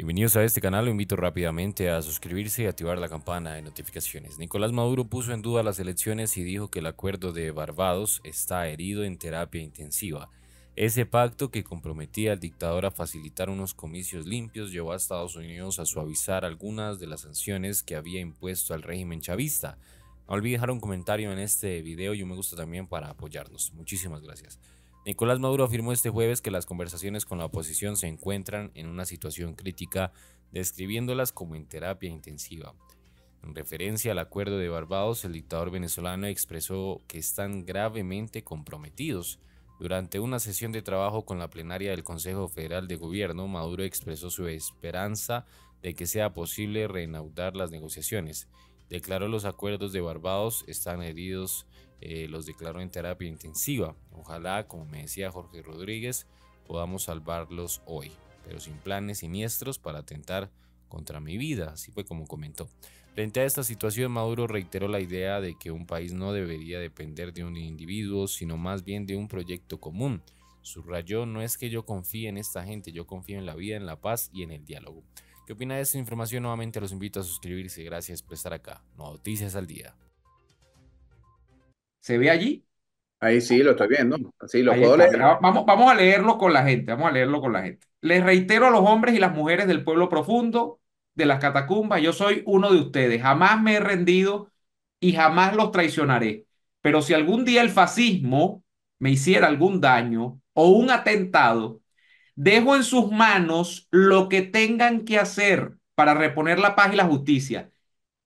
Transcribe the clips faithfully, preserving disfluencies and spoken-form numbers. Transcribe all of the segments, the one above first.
Bienvenidos a este canal, lo invito rápidamente a suscribirse y activar la campana de notificaciones. Nicolás Maduro puso en duda las elecciones y dijo que el acuerdo de Barbados está herido en terapia intensiva. Ese pacto que comprometía al dictador a facilitar unos comicios limpios llevó a Estados Unidos a suavizar algunas de las sanciones que había impuesto al régimen chavista. No olvides dejar un comentario en este video y un me gusta también para apoyarnos. Muchísimas gracias. Nicolás Maduro afirmó este jueves que las conversaciones con la oposición se encuentran en una situación crítica, describiéndolas como en terapia intensiva. En referencia al acuerdo de Barbados, el dictador venezolano expresó que están gravemente comprometidos. Durante una sesión de trabajo con la plenaria del Consejo Federal de Gobierno, Maduro expresó su esperanza de que sea posible reanudar las negociaciones. Declaró los acuerdos de Barbados están heridos, eh, los declaró en terapia intensiva. Ojalá, como me decía Jorge Rodríguez, podamos salvarlos hoy, pero sin planes siniestros para atentar contra mi vida, así fue como comentó. Frente a esta situación, Maduro reiteró la idea de que un país no debería depender de un individuo, sino más bien de un proyecto común. Subrayó, no es que yo confíe en esta gente, yo confío en la vida, en la paz y en el diálogo. ¿Qué opina de esta información? Nuevamente los invito a suscribirse. Gracias por estar acá. Noticias al Día. ¿Se ve allí? Ahí sí, lo estoy viendo. Sí, lo puedo leer. Vamos, vamos a leerlo con la gente, vamos a leerlo con la gente. Les reitero a los hombres y las mujeres del pueblo profundo, de las catacumbas, yo soy uno de ustedes, jamás me he rendido y jamás los traicionaré, pero si algún día el fascismo me hiciera algún daño o un atentado, dejo en sus manos lo que tengan que hacer para reponer la paz y la justicia.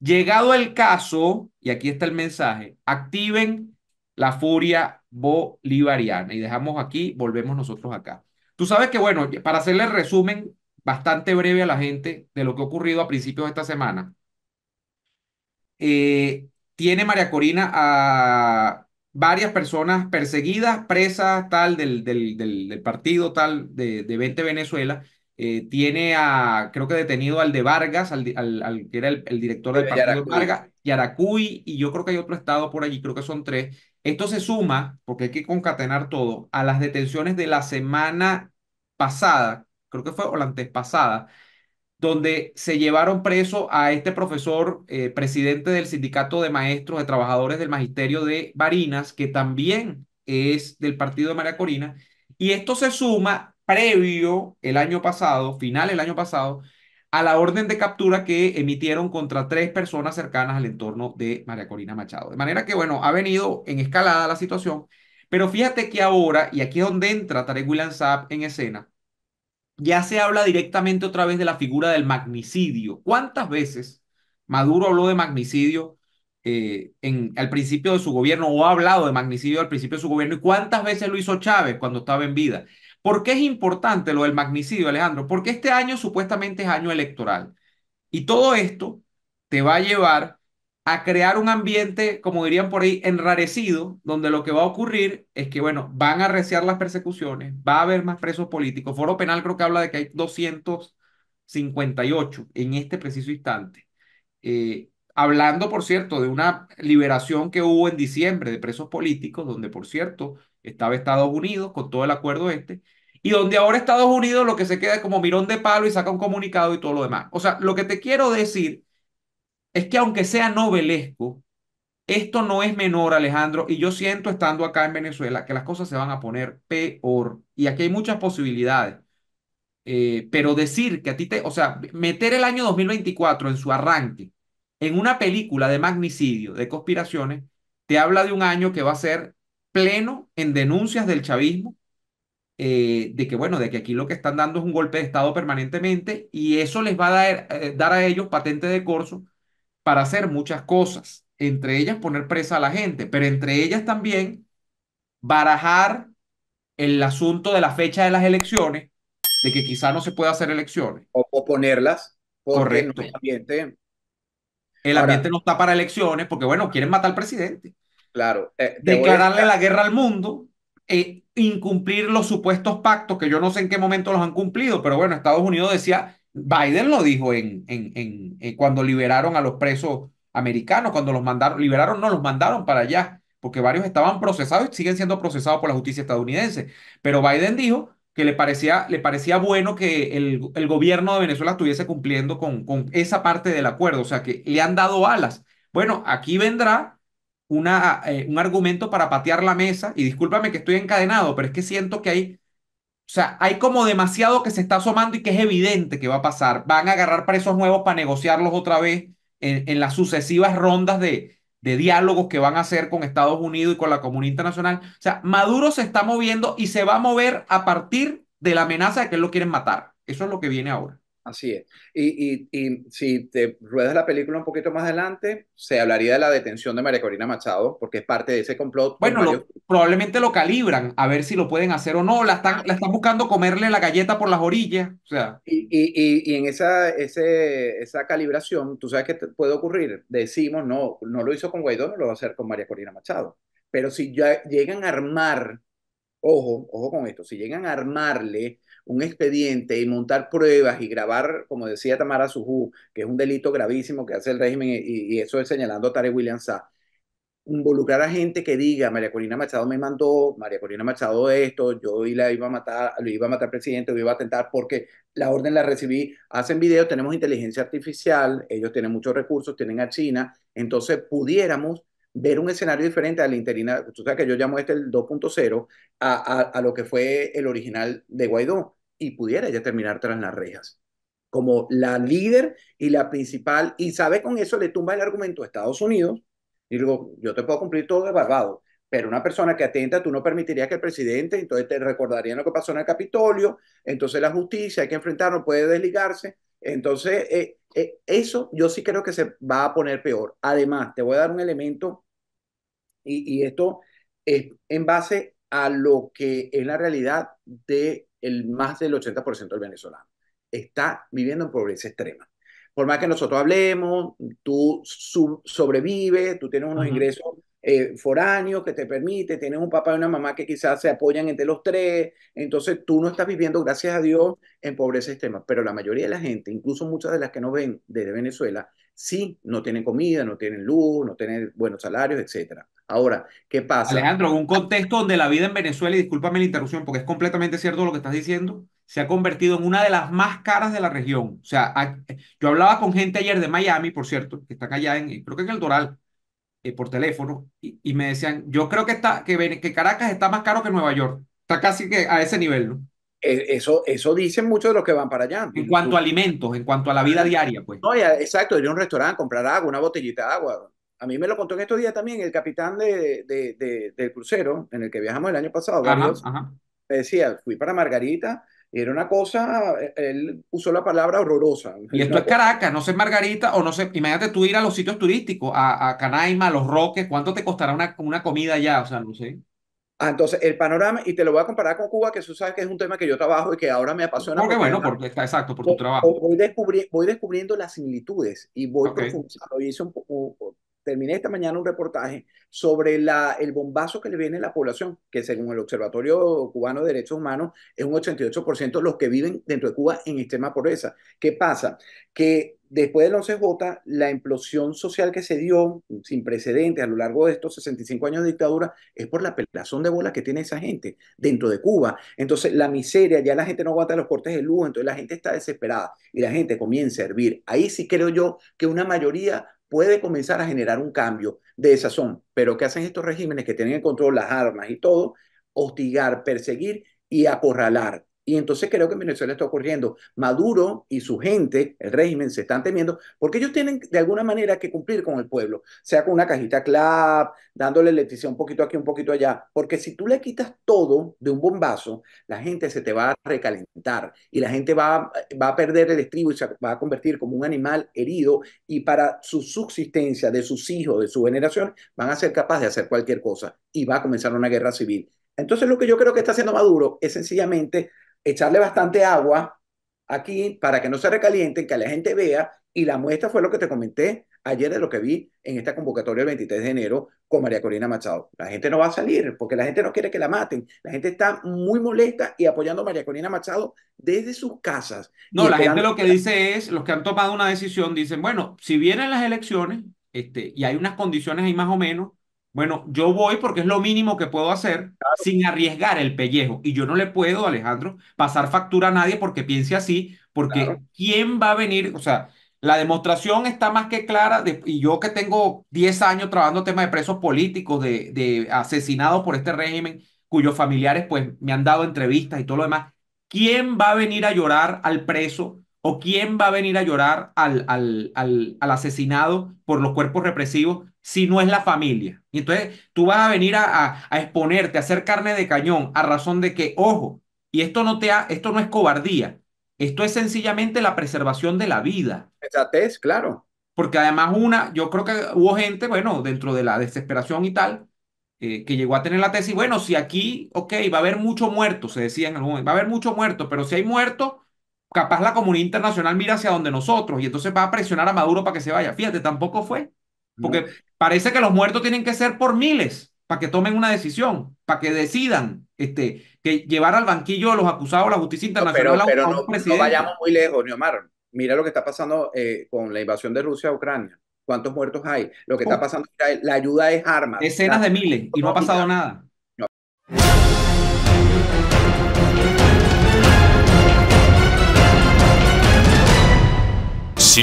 Llegado el caso, y aquí está el mensaje, activen la furia bolivariana y dejamos aquí, volvemos nosotros acá. Tú sabes que, bueno, para hacerle el resumen bastante breve a la gente de lo que ha ocurrido a principios de esta semana. Eh, tiene María Corina a varias personas perseguidas, presas, tal, del, del, del, del partido, tal, de, de veinte Venezuela. Eh, tiene a, creo que detenido al de Vargas, al, al, al que era el, el director del partido Yaracuy. De Vargas, Yaracuy, y yo creo que hay otro estado por allí, creo que son tres. Esto se suma, porque hay que concatenar todo, a las detenciones de la semana pasada, creo que fue o la antepasada, donde se llevaron preso a este profesor, eh, presidente del sindicato de maestros, de trabajadores del magisterio de Barinas, que también es del partido de María Corina, y esto se suma previo el año pasado, final el año pasado, a la orden de captura que emitieron contra tres personas cercanas al entorno de María Corina Machado. De manera que, bueno, ha venido en escalada la situación, pero fíjate que ahora, y aquí es donde entra Tarek William Saab en escena, ya se habla directamente otra vez de la figura del magnicidio. ¿Cuántas veces Maduro habló de magnicidio eh, en, al principio de su gobierno o ha hablado de magnicidio al principio de su gobierno? ¿Y cuántas veces lo hizo Chávez cuando estaba en vida? ¿Por qué es importante lo del magnicidio, Alejandro? Porque este año supuestamente es año electoral. Y todo esto te va a llevar a crear un ambiente, como dirían por ahí, enrarecido, donde lo que va a ocurrir es que, bueno, van a arreciar las persecuciones, va a haber más presos políticos. Foro Penal creo que habla de que hay doscientos cincuenta y ocho en este preciso instante. Eh, hablando, por cierto, de una liberación que hubo en diciembre de presos políticos, donde, por cierto, estaba Estados Unidos con todo el acuerdo este, y donde ahora Estados Unidos lo que se queda es como mirón de palo y saca un comunicado y todo lo demás. O sea, lo que te quiero decir es que aunque sea novelesco, esto no es menor, Alejandro, y yo siento, estando acá en Venezuela, que las cosas se van a poner peor, y aquí hay muchas posibilidades, eh, pero decir que a ti te, o sea, meter el año dos mil veinticuatro en su arranque, en una película de magnicidio, de conspiraciones, te habla de un año que va a ser pleno en denuncias del chavismo, Eh, de que bueno, de que aquí lo que están dando es un golpe de Estado permanentemente, y eso les va a dar, eh, dar a ellos patente de corso, para hacer muchas cosas, entre ellas poner presa a la gente, pero entre ellas también barajar el asunto de la fecha de las elecciones, de que quizá no se pueda hacer elecciones. O, o ponerlas. Correcto. No, el ambiente, el Ahora, ambiente no está para elecciones, porque bueno, quieren matar al presidente. Claro. Eh, declararle a... la guerra al mundo, e incumplir los supuestos pactos, que yo no sé en qué momento los han cumplido, pero bueno, Estados Unidos decía... Biden lo dijo en, en, en, en, cuando liberaron a los presos americanos, cuando los mandaron, liberaron, no, los mandaron para allá, porque varios estaban procesados y siguen siendo procesados por la justicia estadounidense. Pero Biden dijo que le parecía, le parecía bueno que el, el gobierno de Venezuela estuviese cumpliendo con, con esa parte del acuerdo, o sea, que le han dado alas. Bueno, aquí vendrá una, eh, un argumento para patear la mesa, y discúlpame que estoy encadenado, pero es que siento que hay, o sea, hay como demasiado que se está asomando y que es evidente que va a pasar. Van a agarrar presos nuevos para negociarlos otra vez en, en las sucesivas rondas de, de diálogos que van a hacer con Estados Unidos y con la comunidad internacional. O sea, Maduro se está moviendo y se va a mover a partir de la amenaza de que él lo quieren matar. Eso es lo que viene ahora. Así es. Y, y, y si te ruedas la película un poquito más adelante, se hablaría de la detención de María Corina Machado, porque es parte de ese complot. Bueno, varios... lo, probablemente lo calibran, a ver si lo pueden hacer o no. La están, la están buscando comerle la galleta por las orillas. O sea. Y, y, y, y en esa, ese, esa calibración, tú sabes qué puede ocurrir. Decimos, no, no lo hizo con Guaidó, no lo va a hacer con María Corina Machado. Pero si ya llegan a armar, ojo, ojo con esto, si llegan a armarle un expediente y montar pruebas y grabar, como decía Tamara Sujú, que es un delito gravísimo que hace el régimen, y, y eso es señalando a Tarek William Saab, involucrar a gente que diga, María Corina Machado me mandó, María Corina Machado esto, yo la iba a matar, lo iba a matar al presidente, lo iba a atentar porque la orden la recibí, hacen videos, tenemos inteligencia artificial, ellos tienen muchos recursos, tienen a China, entonces pudiéramos ver un escenario diferente a la interina, tú sabes que yo llamo este el dos punto cero, a, a, a lo que fue el original de Guaidó, y pudiera ya terminar tras las rejas, como la líder y la principal, y sabe, con eso le tumba el argumento a Estados Unidos, y digo, yo te puedo cumplir todo de Barbados, pero una persona que atenta, tú no permitirías que el presidente, entonces te recordarían lo que pasó en el Capitolio, entonces la justicia, hay que enfrentarnos, puede desligarse, entonces eh, eh, eso yo sí creo que se va a poner peor. Además, te voy a dar un elemento. Y, y esto es en base a lo que es la realidad de el, más del ochenta por ciento del venezolano. Está viviendo en pobreza extrema. Por más que nosotros hablemos, tú sub, sobrevives, tú tienes unos uh-huh. ingresos eh, foráneos que te permiten, tienes un papá y una mamá que quizás se apoyan entre los tres, entonces tú no estás viviendo, gracias a Dios, en pobreza extrema. Pero la mayoría de la gente, incluso muchas de las que nos ven desde Venezuela, sí, no tienen comida, no tienen luz, no tienen buenos salarios, etcétera. Ahora, ¿qué pasa? Alejandro, en un contexto donde la vida en Venezuela, y discúlpame la interrupción porque es completamente cierto lo que estás diciendo, se ha convertido en una de las más caras de la región. O sea, a, yo hablaba con gente ayer de Miami, por cierto, que están allá, en, creo que en el Doral, eh, por teléfono, y, y me decían, yo creo que, está, que, que Caracas está más caro que Nueva York. Está casi que a ese nivel, ¿no? Eso, eso dicen muchos de los que van para allá. En cuanto tú, a alimentos, en cuanto a la vida diaria, pues. No, ya, exacto, ir a un restaurante, comprar agua, una botellita de agua. A mí me lo contó en estos días también el capitán de, de, de, del crucero en el que viajamos el año pasado. Ajá, varios, ajá. Me decía, fui para Margarita, y era una cosa, él usó la palabra horrorosa. Y esto es Caracas, no sé Margarita, o no sé, imagínate tú ir a los sitios turísticos, a, a Canaima, a Los Roques, ¿cuánto te costará una, una comida allá? O sea, no sé. Ah, entonces, el panorama, y te lo voy a comparar con Cuba, que tú sabes que es un tema que yo trabajo y que ahora me apasiona. Porque, porque bueno, porque está exacto, por tu voy, trabajo. Voy, descubri voy descubriendo las similitudes y voy okay. profundizando. Hice un poco, terminé esta mañana un reportaje sobre la, el bombazo que le viene a la población, que según el Observatorio Cubano de Derechos Humanos, es un ochenta y ocho por ciento los que viven dentro de Cuba en extrema pobreza. ¿Qué pasa? Que después del once J, la implosión social que se dio, sin precedentes, a lo largo de estos sesenta y cinco años de dictadura, es por la pelazón de bola que tiene esa gente dentro de Cuba. Entonces, la miseria, ya la gente no aguanta los cortes de luz, entonces la gente está desesperada y la gente comienza a hervir. Ahí sí creo yo que una mayoría puede comenzar a generar un cambio de desazón. Pero ¿qué hacen estos regímenes que tienen el control, las armas y todo? Hostigar, perseguir y acorralar. Y entonces creo que en Venezuela está ocurriendo. Maduro y su gente, el régimen, se están temiendo porque ellos tienen de alguna manera que cumplir con el pueblo, sea con una cajita clap, dándole electricidad un poquito aquí, un poquito allá, porque si tú le quitas todo de un bombazo, la gente se te va a recalentar y la gente va, va a perder el estribo y se va a convertir como un animal herido, y para su subsistencia, de sus hijos, de su generación, van a ser capaces de hacer cualquier cosa y va a comenzar una guerra civil. Entonces lo que yo creo que está haciendo Maduro es sencillamente echarle bastante agua aquí para que no se recalienten, que la gente vea, y la muestra fue lo que te comenté ayer de lo que vi en esta convocatoria el veintitrés de enero con María Corina Machado. La gente no va a salir porque la gente no quiere que la maten. La gente está muy molesta y apoyando a María Corina Machado desde sus casas. No, la gente lo que dice es, los que han tomado una decisión dicen, bueno, si vienen las elecciones este, y hay unas condiciones ahí más o menos, Bueno, yo voy porque es lo mínimo que puedo hacer sin arriesgar el pellejo. Y yo no le puedo, Alejandro, pasar factura a nadie porque piense así, porque claro. ¿Quién va a venir? O sea, la demostración está más que clara. De, y yo que tengo diez años trabajando temas de presos políticos, de, de asesinados por este régimen, cuyos familiares pues me han dado entrevistas y todo lo demás. ¿Quién va a venir a llorar al preso? ¿O quién va a venir a llorar al, al, al, al asesinado por los cuerpos represivos si no es la familia? Y entonces tú vas a venir a, a, a exponerte, a hacer carne de cañón, a razón de que, ojo, y esto no, te ha, esto no es cobardía, esto es sencillamente la preservación de la vida. Exactez, claro. Porque además una, yo creo que hubo gente, bueno, dentro de la desesperación y tal, eh, que llegó a tener la tesis, bueno, si aquí, ok, va a haber mucho muerto, se decía en algún momento, va a haber mucho muerto, pero si hay muertos, capaz la comunidad internacional mira hacia donde nosotros y entonces va a presionar a Maduro para que se vaya. Fíjate, tampoco fue. Porque no. Parece que los muertos tienen que ser por miles para que tomen una decisión, para que decidan este, que llevar al banquillo a los acusados, la justicia internacional. No, pero pero a un, a un no, presidente. No vayamos muy lejos, Neomar. Mira lo que está pasando eh, con la invasión de Rusia a Ucrania. ¿Cuántos muertos hay? Lo que oh. está pasando, la ayuda es armas. Decenas de miles y no ha pasado nada. No. Si